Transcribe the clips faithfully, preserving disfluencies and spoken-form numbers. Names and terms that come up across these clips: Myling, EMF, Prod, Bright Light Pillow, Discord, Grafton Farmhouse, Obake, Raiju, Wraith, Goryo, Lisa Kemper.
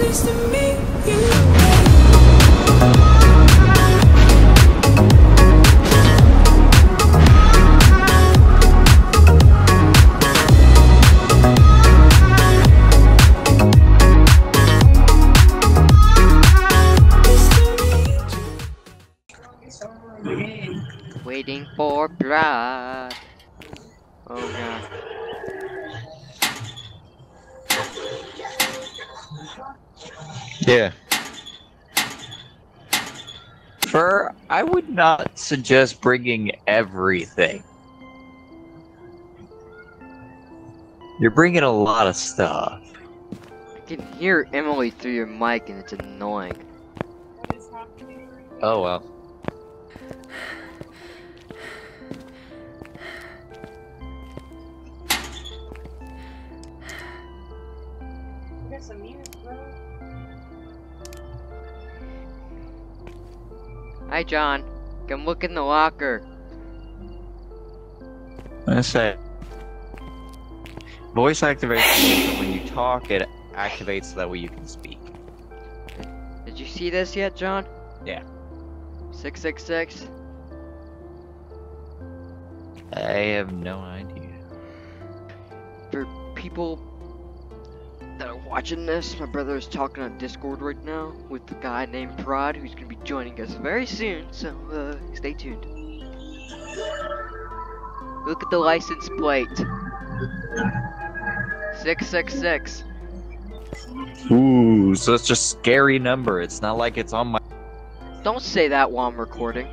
Pleased to meet you. Waiting for Prod. Oh god. Yeah. Fur, I would not suggest bringing everything. You're bringing a lot of stuff. I can hear Emily through your mic and it's annoying. Oh well. Hi, John. Come look in the locker. I say, voice activation. When you talk, it activates so that way you can speak. Did you see this yet, John? Yeah. Six six six. I have no idea. For people that are watching this, my brother is talking on Discord right now with the guy named Prod, who's gonna be joining us very soon, so uh, stay tuned. Look at the license plate. six six six. Ooh, so it's just a scary number. It's not like it's on my... Don't say that while I'm recording.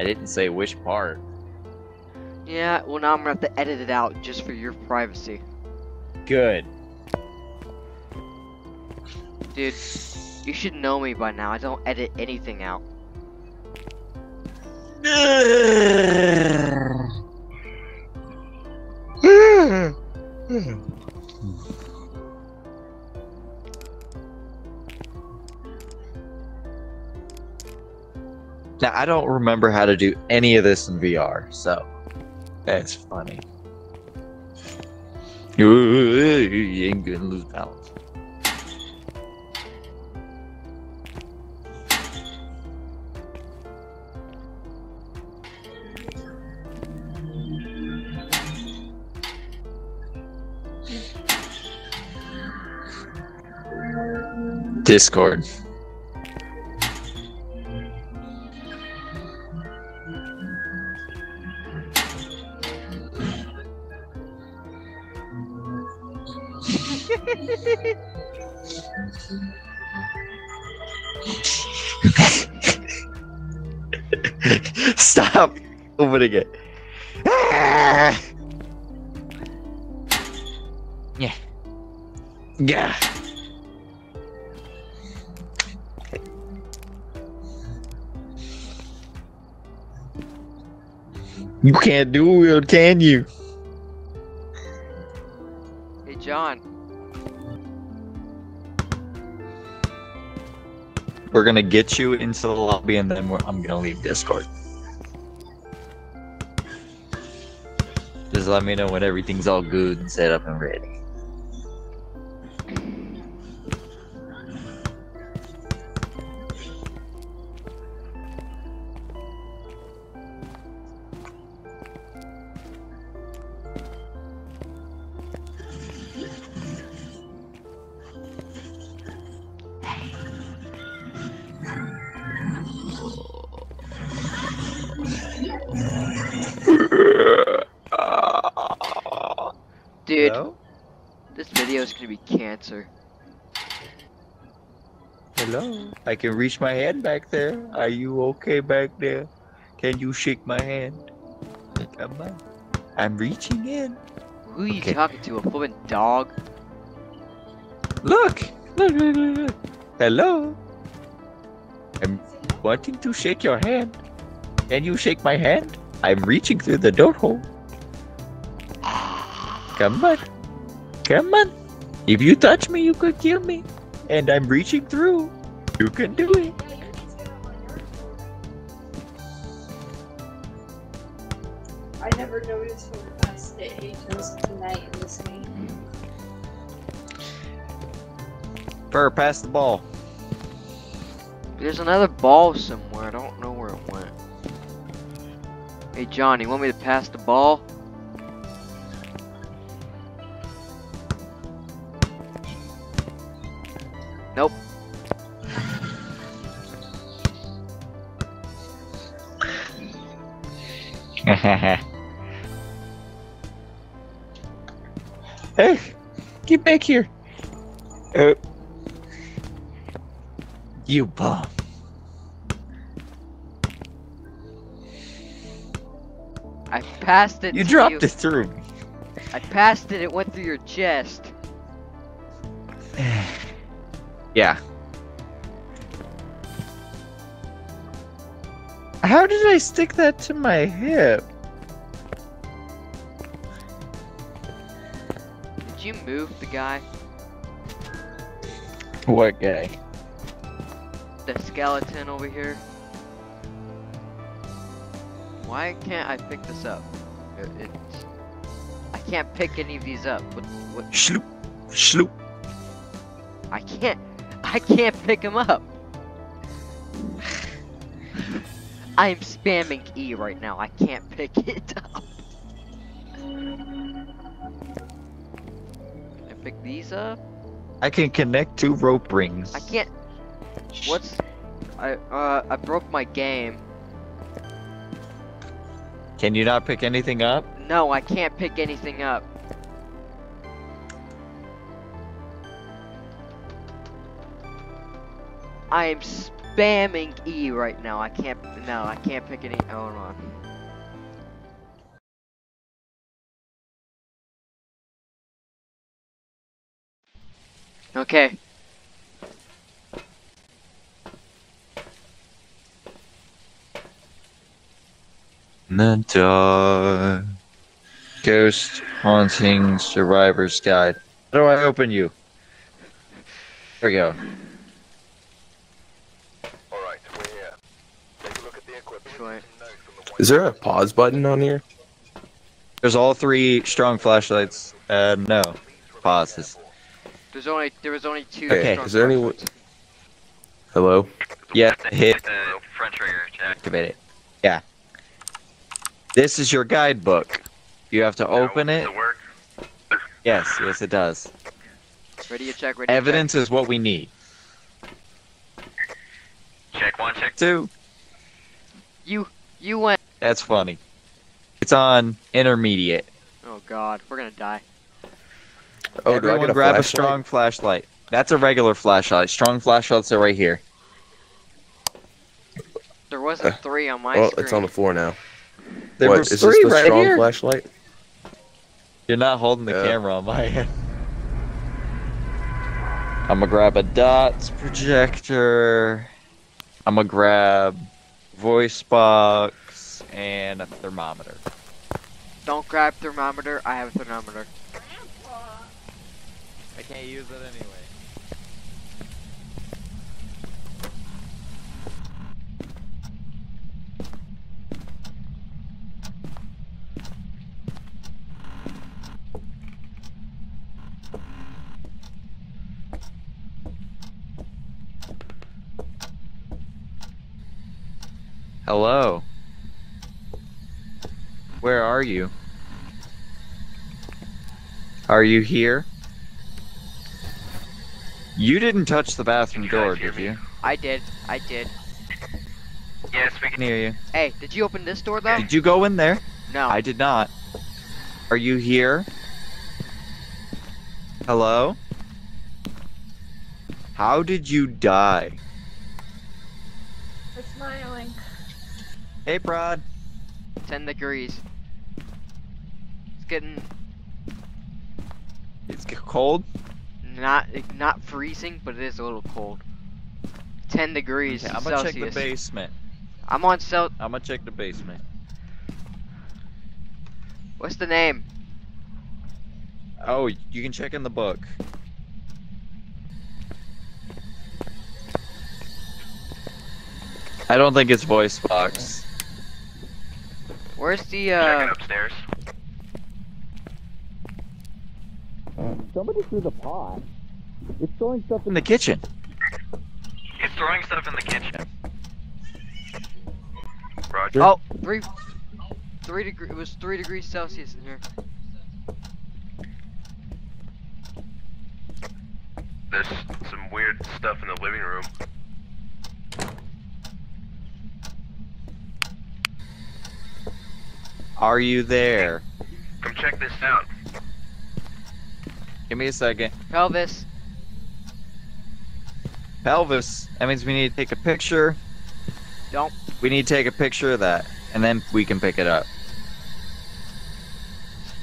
I didn't say which part. Yeah, well now I'm gonna have to edit it out just for your privacy. Good. Dude, you should know me by now. I don't edit anything out. Now, I don't remember how to do any of this in V R, so... That's funny. You ain't gonna lose balance. Discord. Stop opening it. Ah! Yeah. Yeah. You can't do it, can you? Hey, John. We're gonna get you into the lobby and then we're, I'm gonna leave Discord. Just let me know when everything's all good and set up and ready. Dude, hello? This video is gonna be cancer. Hello? I can reach my hand back there. Are you okay back there? Can you shake my hand? Come on. I'm reaching in. Who are you okay. talking to? A flippin' dog? Look! Look, look, look, look! Hello? I'm wanting to shake your hand. Can you shake my hand? I'm reaching through the door hole. Come on. Come on. If you touch me, you could kill me. And I'm reaching through. You can do it. I never noticed from the past that he was tonight listening. Burr, pass the ball. There's another ball somewhere. I don't know where it went. Hey, John, you want me to pass the ball? Nope. Hey, get back here. Uh, you bum. I passed it. You dropped it through me. I passed it. It went through your chest. Yeah. How did I stick that to my hip? Did you move the guy? What guy? The skeleton over here. Why can't I pick this up? It, it's, I can't pick any of these up. What? What? Shloop, shloop. I can't. I can't pick him up. I'm spamming E right now. I can't pick it up. Can I pick these up? I can connect two rope rings. I can't. What's? I uh I broke my game. Can you not pick anything up? No, I can't pick anything up. I am spamming E right now. I can't. No, I can't pick any. Oh no. Okay. Mentor. Ghost Haunting Survivor's Guide. How do I open you? There we go. Is there a pause button on here? There's all three strong flashlights. Uh, no. Pauses. There's only, there was only two. Okay, strong is there any... Hello? Yeah, hit the front trigger to activate it. Yeah. This is your guidebook. You have to open it. Yes, yes it does. Ready to check, ready to Evidence check. Is what we need. Check one, check two. You, you went. That's funny. It's on intermediate. Oh god, we're gonna die. Oh, everyone do I get a grab flashlight? A strong flashlight. That's a regular flashlight. Strong flashlights are right here. There wasn't uh, three on my oh, screen. Oh, it's on the floor now. There what, was is three this the right strong here? Flashlight? You're not holding the yeah. camera on my hand. I'm gonna grab a dots projector. I'm gonna grab voice box and a thermometer. Don't grab thermometer. I have a thermometer. I can't use it anyway. Hello. Where are you? Are you here? You didn't touch the bathroom door, did you? I did. I did. Yes, we can hear you. Hey, did you open this door, though? Did you go in there? No. I did not. Are you here? Hello? How did you die? It's Myling. Hey, Prod. Ten degrees. It's getting... It's cold? Not not freezing, but it is a little cold. Ten degrees. Okay, I'm gonna Celsius. Check the basement. I'm on cel. I'm gonna check the basement. What's the name? Oh, you can check in the book. I don't think it's voice box. Where's the uh? Check it upstairs. Somebody threw the pot. It's throwing stuff in the kitchen. It's throwing stuff in the kitchen. Roger. Oh, three, three degrees. It was three degrees Celsius in here. There's some weird stuff in the living room. Are you there? Come check this out. Give me a second. Pelvis. Pelvis. That means we need to take a picture. Don't. We need to take a picture of that, and then we can pick it up.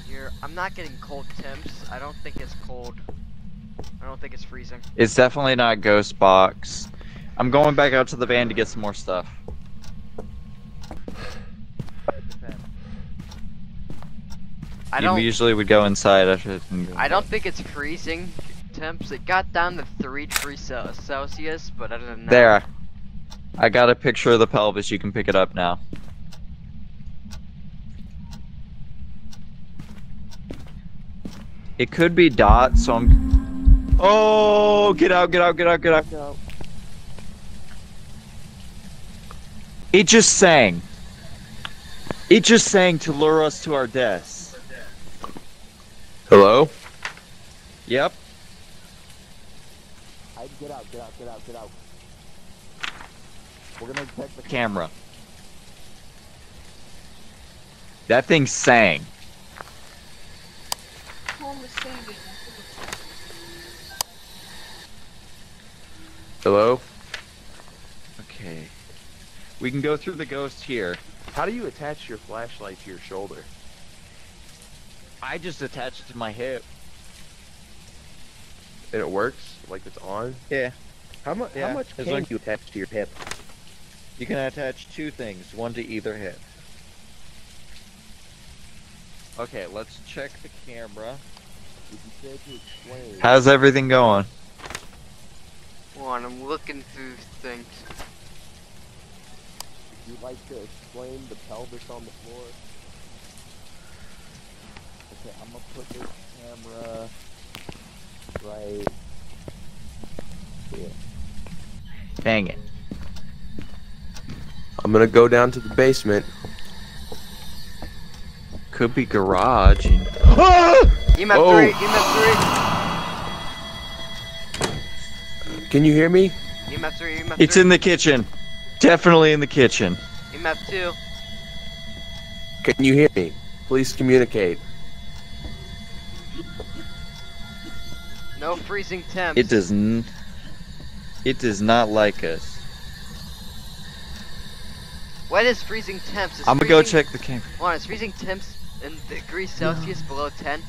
Here, I'm not getting cold temps. I don't think it's cold. I don't think it's freezing. It's definitely not ghost box. I'm going back out to the van to get some more stuff. I don't, you usually would go inside after. Go I don't think it's freezing temps. It got down to three degrees Celsius, but other than that. There. I got a picture of the pelvis. You can pick it up now. It could be dot, so I'm. Oh, get out! Get out! Get out! Get out! Get out! It just sang. It just sang to lure us to our deaths. Hello? Yep. I, get out, get out, get out, get out. We're gonna check the camera. That thing sang. Hello? Okay. We can go through the ghost here. How do you attach your flashlight to your shoulder? I just attached it to my hip. And it works? Like it's on? Yeah. How, mu yeah. how much can like you attach to your hip? You can attach two things, one to either hip. Okay, let's check the camera. How's everything going? Come on, I'm looking through things. Would you like to explain the pelvis on the floor? Okay, I'm gonna put this camera right here. Dang it. I'm gonna go down to the basement. Could be garage. And... Ah! E M F oh. three, E M F three. Can you hear me? E M F three, E M F three. It's in the kitchen. Definitely in the kitchen. E M F two. Can you hear me? Please communicate. No freezing temps. It doesn't. It does not like us. What is freezing temps? Is I'm freezing, gonna go check the camera. Hold on, is freezing temps in degrees Celsius no. below ten?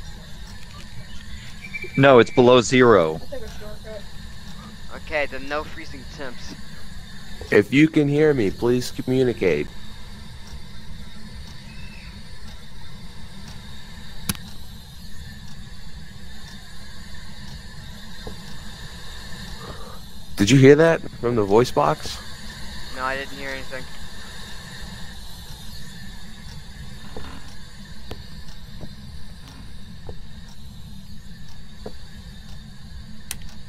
No, it's below zero. Okay, then no freezing temps. If you can hear me, please communicate. Did you hear that from the voice box? No, I didn't hear anything.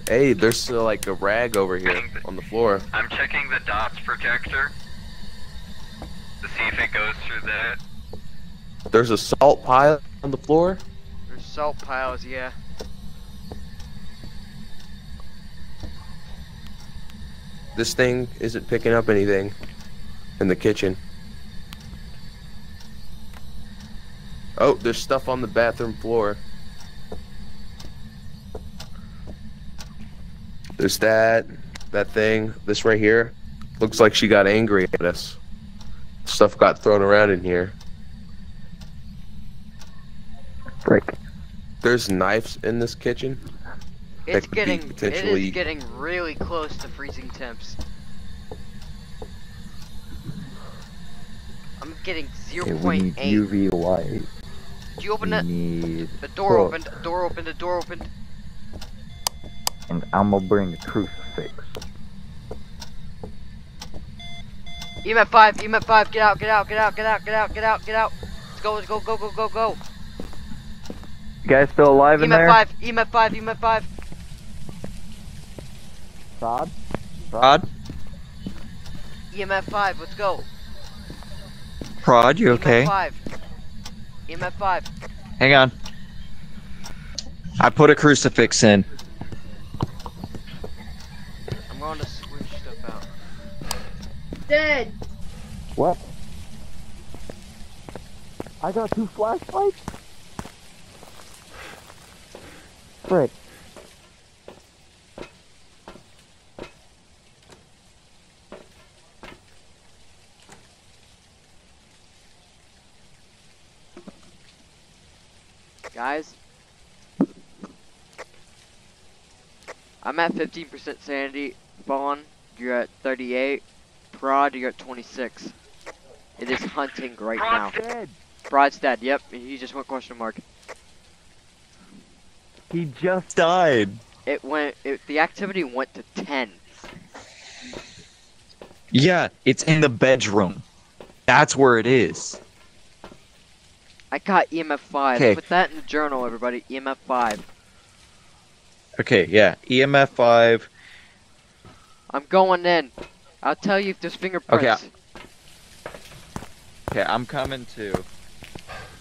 Hey, there's still like a rag over here on the floor. I'm checking the dots projector to see if it goes through that. There's a salt pile on the floor? There's salt piles, yeah. This thing isn't picking up anything in the kitchen. Oh, there's stuff on the bathroom floor. There's that, that thing, this right here. Looks like she got angry at us. Stuff got thrown around in here. Break. There's knives in this kitchen. It's getting, potentially... it is getting really close to freezing temps. I'm getting zero point eight. Hey, U V light. Did you open it? Need... A door Look. opened, a door opened, a door opened. And I'm gonna bring a crucifix. E M F five, E M F five, get out, get out, get out, get out, get out, get out, get out. Let's go, let's go, go, go, go, go. You guys still alive in there? E M F five, E M F five, E M F five. Prod? Prod? E M F five, let's go. Prod, you okay? E M F five. E M F five. Hang on. I put a crucifix in. I'm going to switch stuff out. Dead. What? I got two flashlights? Frick. Guys, I'm at fifteen percent sanity. Bon, you're at thirty-eight. Prod, you're at twenty-six. It is hunting right now. Dead. Prod's dead. Yep, he just went question mark. He just died. It went. It, the activity went to ten. Yeah, it's in the bedroom. That's where it is. I got E M F five. Okay. Put that in the journal, everybody. E M F five. Okay, yeah. E M F five. I'm going in. I'll tell you if there's fingerprints. Okay, okay I'm coming too.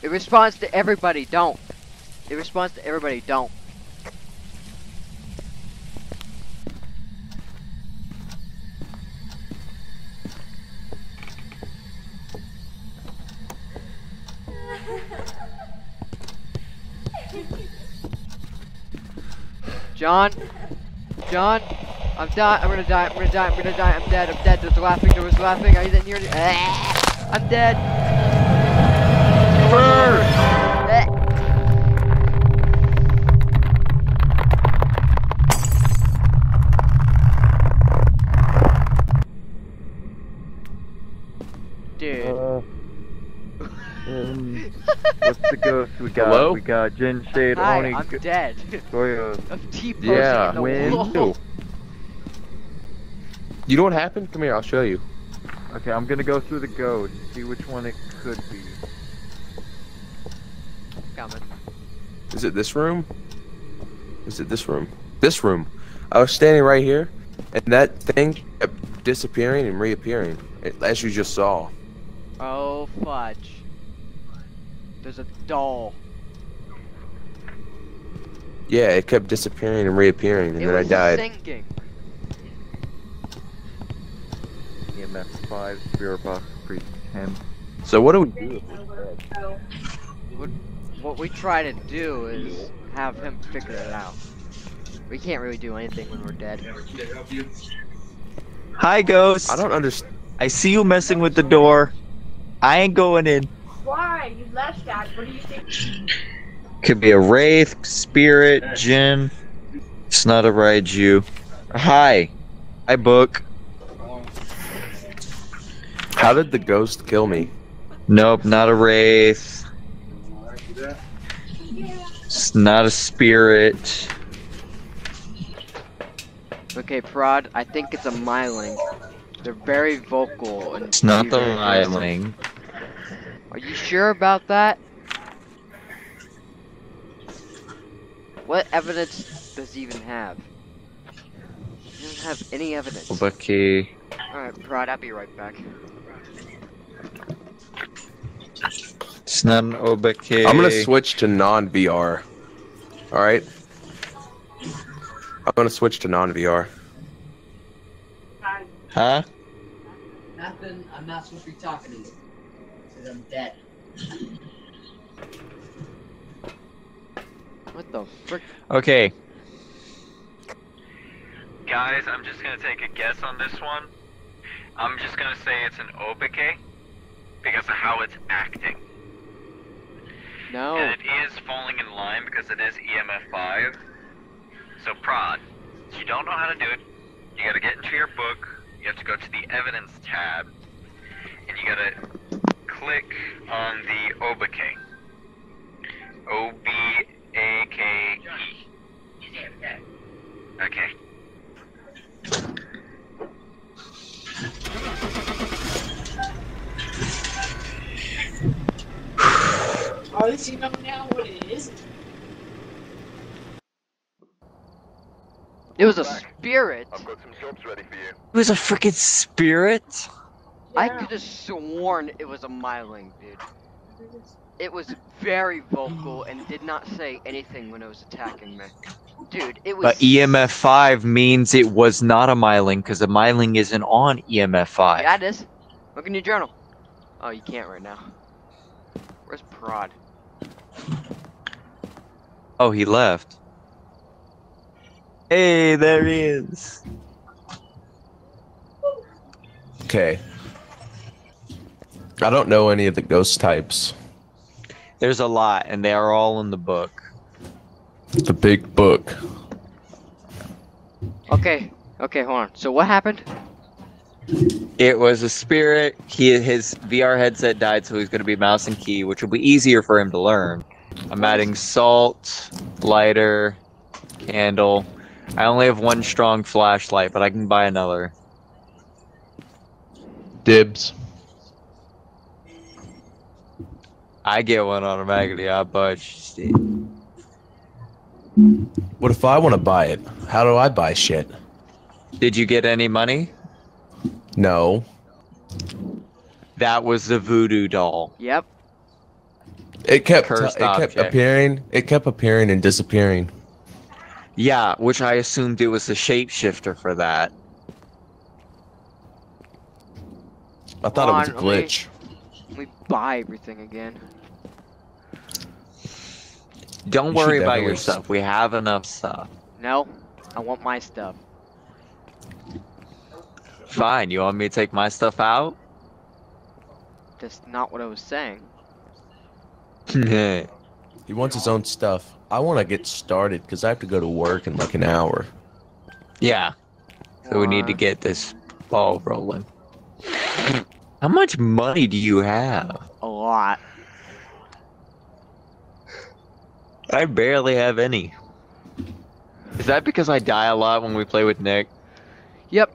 It responds to everybody. Don't. It responds to everybody. Don't. John, John, I'm die. I'm gonna die. I'm gonna die. I'm gonna die. I'm dead. I'm dead. There's laughing. There was laughing. I didn't hear it. Ah, I'm dead. Burn. Dude. Uh, um, what's the ghost we got? Hello? We got Jin Shade. Hi, Oni, I'm dead. Goryo. Yeah, when? You know what happened? Come here, I'll show you. Okay, I'm gonna go through the ghost, see which one it could be. Coming. Is it this room? Is it this room? This room. I was standing right here, and that thing kept disappearing and reappearing, as you just saw. Oh, fudge. There's a doll. Yeah, it kept disappearing and reappearing, and it then was I died. Sinking. E M F five, spirit box, three ten. So what do we do? What, what we try to do is have him figure it out. We can't really do anything when we're dead. Hi, ghost. I don't understand. I see you messing with the door. I ain't going in. Why? You left that. What do you think? Could be a Wraith, Spirit, Jin. It's not a Raiju. Hi. Hi, Book. How did the ghost kill me? Nope, not a Wraith. It's not a Spirit. Okay, Prod, I think it's a Myling. They're very vocal. And it's not the Myling. Are you sure about that? What evidence does he even have? He doesn't have any evidence. Obake. Alright, Prod, I'll be right back. It's not an Obake. I'm gonna switch to non-V R. Alright? I'm gonna switch to non-V R. Huh? Nothing. I'm not supposed to be talking to you. Because I'm dead. What the frick? Okay. Guys, I'm just gonna take a guess on this one. I'm just gonna say it's an Obake because of how it's acting. No. And it is falling in line because it is E M F five. So Prod, you don't know how to do it. You gotta get into your book. You have to go to the evidence tab, and you gotta click on the Obake. O B A K E. Okay. At least you know now what it is. It was a spirit. I've got some jobs ready for you. It was a freaking spirit? Yeah. I could have sworn it was a Myling, dude. It was very vocal and did not say anything when it was attacking me. Dude, it was... But E M F five means it was not a Myling, because a Myling isn't on E M F five. Yeah, it is. Look in your journal. Oh, you can't right now. Where's Prod? Oh, he left. Hey, there he is. Okay. I don't know any of the ghost types. There's a lot, and they are all in the book. The big book. Okay, okay, hold on. So what happened? It was a spirit. He, his V R headset died, so he's going to be mouse and key, which will be easier for him to learn. I'm adding salt, lighter, candle. I only have one strong flashlight, but I can buy another. Dibs. I get one automatically. I budge. What if I want to buy it? How do I buy shit? Did you get any money? No. That was the voodoo doll. Yep. It kept it kept appearing. It kept appearing and disappearing. Yeah, which I assumed it was the shapeshifter for that. I thought on, it was a glitch. We, we buy everything again. Don't you worry about your list. Stuff. We have enough stuff. No, I want my stuff. Fine, you want me to take my stuff out? That's not what I was saying. He wants his own stuff. I want to get started because I have to go to work in like an hour. Yeah. So uh, we need to get this ball rolling. How much money do you have? A lot. I barely have any. Is that because I die a lot when we play with Nick? Yep.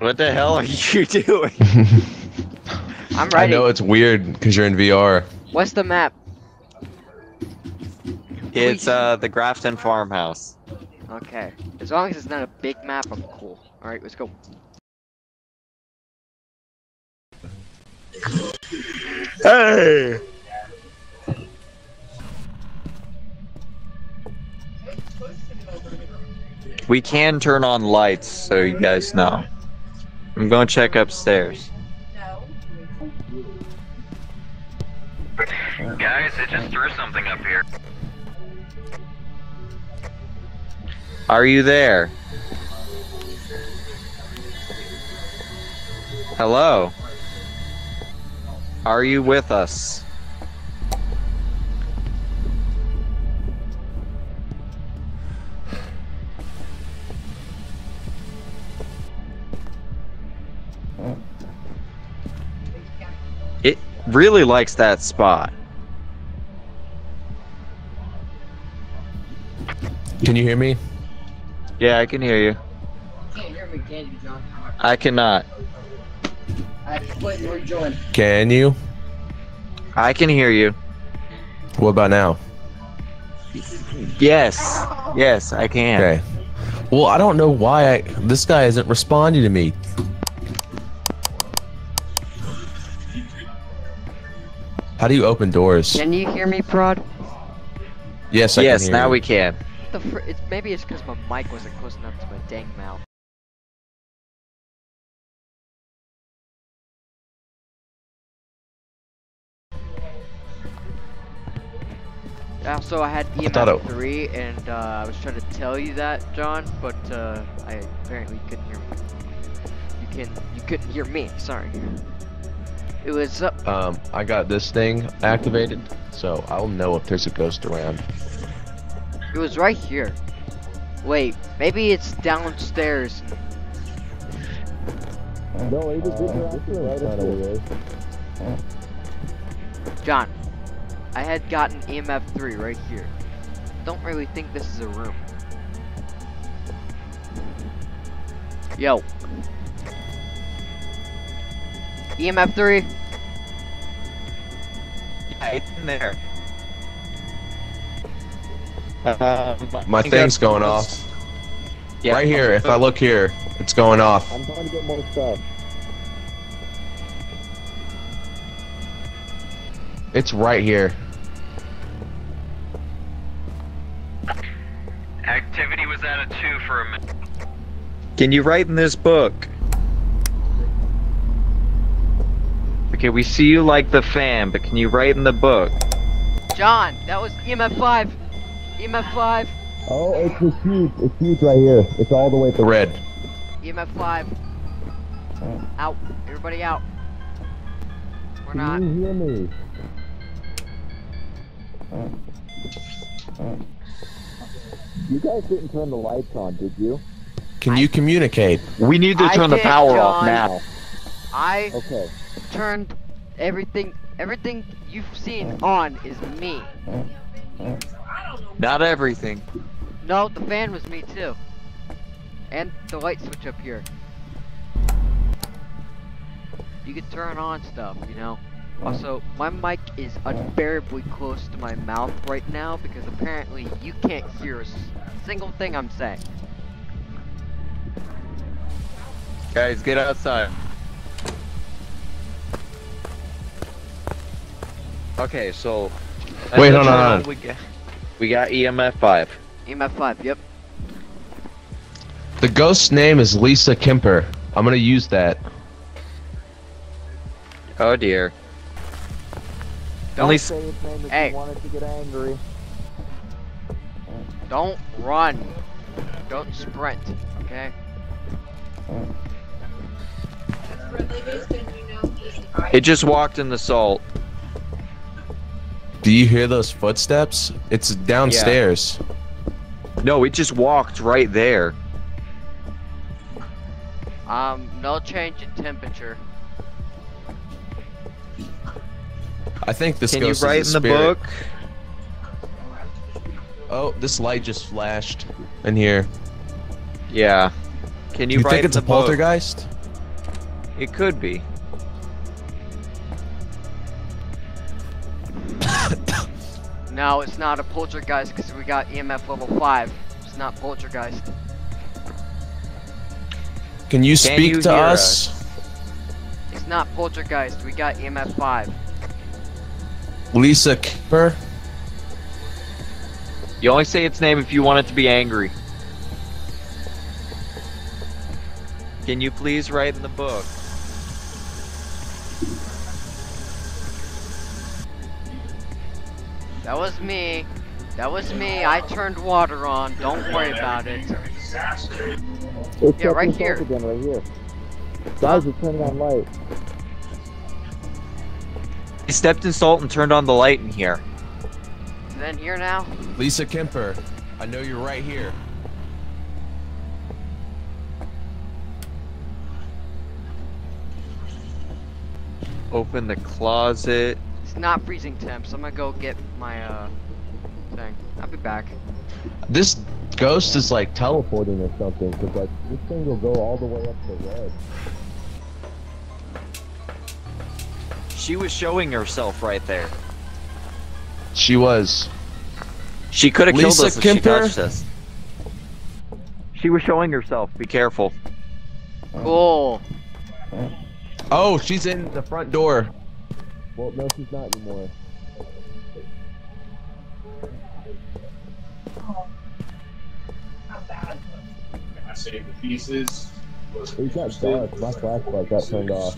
What the hell are you doing? I'm right. I know it's weird because you're in V R. What's the map? It's uh the Grafton Farmhouse. Okay. As long as it's not a big map, I'm cool. Alright, let's go. Hey! We can turn on lights, so you guys know. I'm going to check upstairs. Guys, it just threw something up here. Are you there? Hello? Are you with us? It really likes that spot. Can you hear me? Yeah, I can hear you. You can't hear me, can you, John? I cannot. I quit and rejoin. Can you? I can hear you. What about now? Yes. Yes, I can. Okay. Well, I don't know why I, this guy isn't responding to me. How do you open doors? Can you hear me, Prod? Yes, I yes, can hear now you. We can. The fr it's, maybe it's because my mic wasn't close enough to my dang mouth. Also, I had E M F three, and uh, I was trying to tell you that, John, but uh, I apparently couldn't hear me. You can you couldn't hear me. Sorry. It was up. Um, I got this thing activated, so I'll know if there's a ghost around. It was right here. Wait, maybe it's downstairs. No, it was right away. John, I had gotten E M F three right here. Don't really think this is a room. Yo. E M F three. Yeah, it's in there. Um, My thing's going off. Yeah, right here, if I look here, it's going off. I'm trying to get more stuff. It's right here. Activity was at a two for a minute. Can you write in this book? Okay, we see you like the fan, but can you write in the book? John, that was E M F five. E M F five. Oh, it's just huge. It's huge right here. It's all the way to red. E M F five. Out. Everybody out. We're not. Can you hear me? You guys didn't turn the lights on, did you? Can I, you communicate? We need to turn did, the power John. off now. I okay. turned everything. Everything you've seen on is me. Not everything. No, the fan was me too. And the light switch up here. You can turn on stuff, you know. Also, my mic is unbearably close to my mouth right now because apparently you can't hear a single thing I'm saying. Guys, get outside. Okay, so... Wait, hold on. We got, we got E M F five. E M F five, yep. The ghost's name is Lisa Kemper. I'm gonna use that. Oh dear. Don't Lisa. say his name if hey. you wanted to get angry. Don't run. Don't sprint, okay? It just walked in the salt. Do you hear those footsteps? It's downstairs. Yeah. No, it just walked right there. Um, no change in temperature. I think this Can ghost you write is a in the book? Oh, this light just flashed in here. Yeah. Can you, you write think in it's the a book? Poltergeist? It could be. No, it's not a poltergeist because we got E M F level five. It's not poltergeist. Can you speak Can you to us? us? It's not poltergeist. We got E M F five. Lisa Kemper? You only say its name if you want it to be angry. Can you please write in the book? That was me. That was me. I turned water on. Don't worry about it. It's yeah, right here. Again, right here. Guys, are turning on light. He stepped in salt and turned on the light in here. Is that in here now? Lisa Kemper, I know you're right here. Open the closet. Not freezing temps. I'm gonna go get my uh thing. I'll be back. This ghost is like teleporting or something, because like this thing will go all the way up to red. She was showing herself right there. She was. She could have killed us if she touched us. She was showing herself. Be careful. Cool. Oh, she's in the front door. Well, no, she's not anymore. Oh, not bad. I saved the pieces. He's got dark. My flashlight got turned off.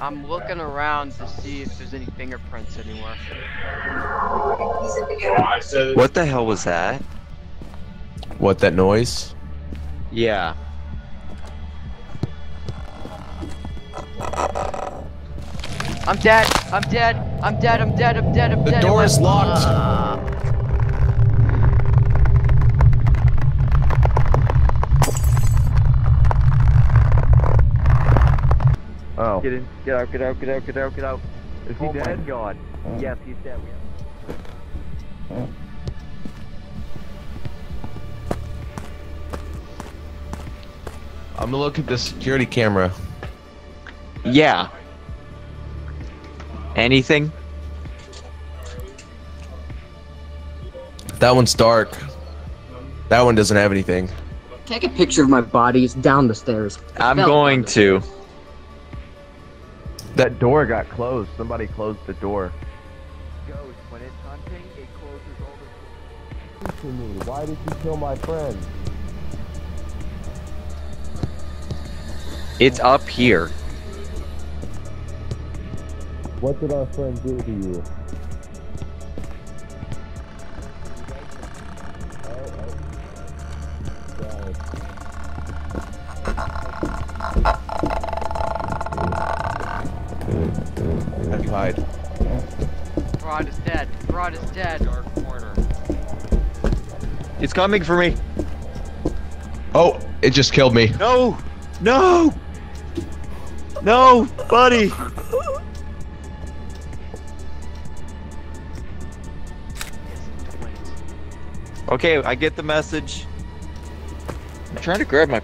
I'm looking around to see if there's any fingerprints anywhere. What the hell was that? What, that noise? Yeah. I'm dead. I'm dead. I'm dead. I'm dead. I'm dead. I'm dead. The door is locked. Uh... Oh. Get in. Get out. Get out. Get out. Get out. Get out. Is he dead? Oh my God. Yes, he's dead. Yeah. I'm gonna look at the security camera. Yeah. Anything? That one's dark. That one doesn't have anything. Take a picture of my body. It's down the stairs. It I'm going to. Stairs. That door got closed. Somebody closed the door. Ghost, when it's hunting, it closes all the doors. Why did you kill my friend? It's up here. What did our friend do to you? Prod is dead. Prod is dead. Dark corner. It's coming for me. Oh, it just killed me. No, no, no, buddy. Okay, I get the message. I'm trying to grab my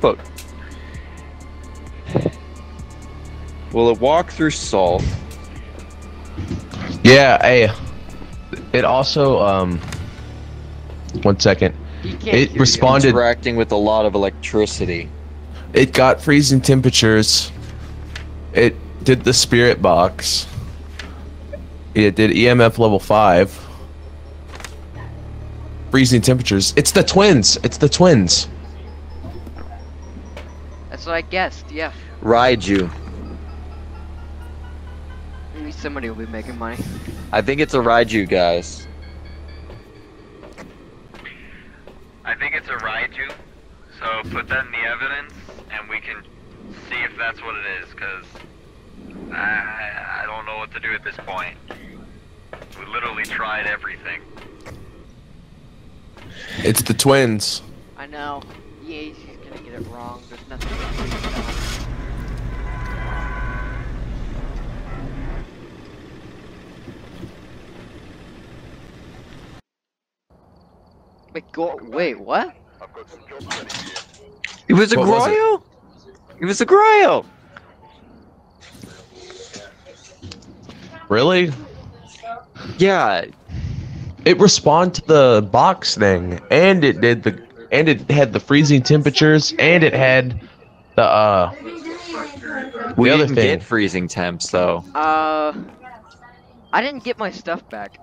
book. Will it walk through salt? Yeah, hey. It also, um... One second. It responded... interacting with a lot of electricity. It got freezing temperatures. It did the spirit box. It did E M F level five. Freezing temperatures. It's the twins! It's the twins! That's what I guessed, yeah. Raiju. Somebody will be making money. I think it's a Raiju, guys. I think it's a Raiju. So put that in the evidence, and we can see if that's what it is, because I, I don't know what to do at this point. We literally tried everything. It's the twins. I know. E A's gonna get it wrong. There's nothing else. Wait, go, wait, what? It was a Goryo? It? it was a Goryo! Really? Yeah. It responded to the box thing, and it did the, and it had the freezing temperatures, and it had the uh. We the other didn't thing. get freezing temps though. Uh, I didn't get my stuff back.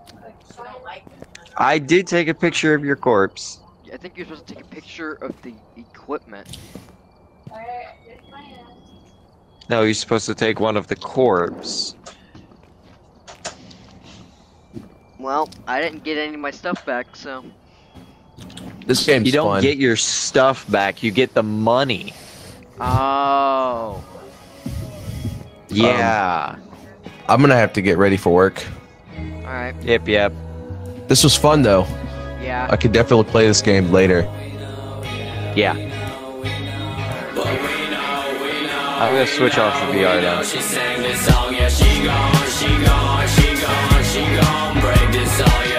I did take a picture of your corpse. I think you're supposed to take a picture of the equipment. No, you're supposed to take one of the corpse. Well, I didn't get any of my stuff back, so... This game's You don't fun. get your stuff back, you get the money. Oh. Yeah. Um, I'm gonna have to get ready for work. Alright. Yep, yep. This was fun, though. Yeah. I could definitely play this game later. Yeah. I'm gonna switch off the V R now. She sang this song, yeah, she gone, she gone, she gone, she gone, break this all, yeah.